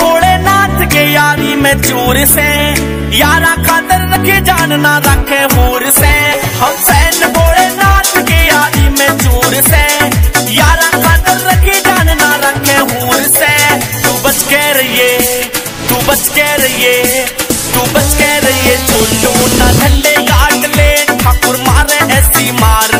भोलेनाथ के यारी में चूर से, यारा खातर रखे जान ना रखे मूर से। हम सैन भोलेनाथ के यारी में चूर से, यारा खातर रखे जान ना रखे मूर से। तू बच के रहिए, तू बच के रहिए, तू बच के रहिए। चोलू ना झंडे काट ले ठाकुर मारे ऐसी मार।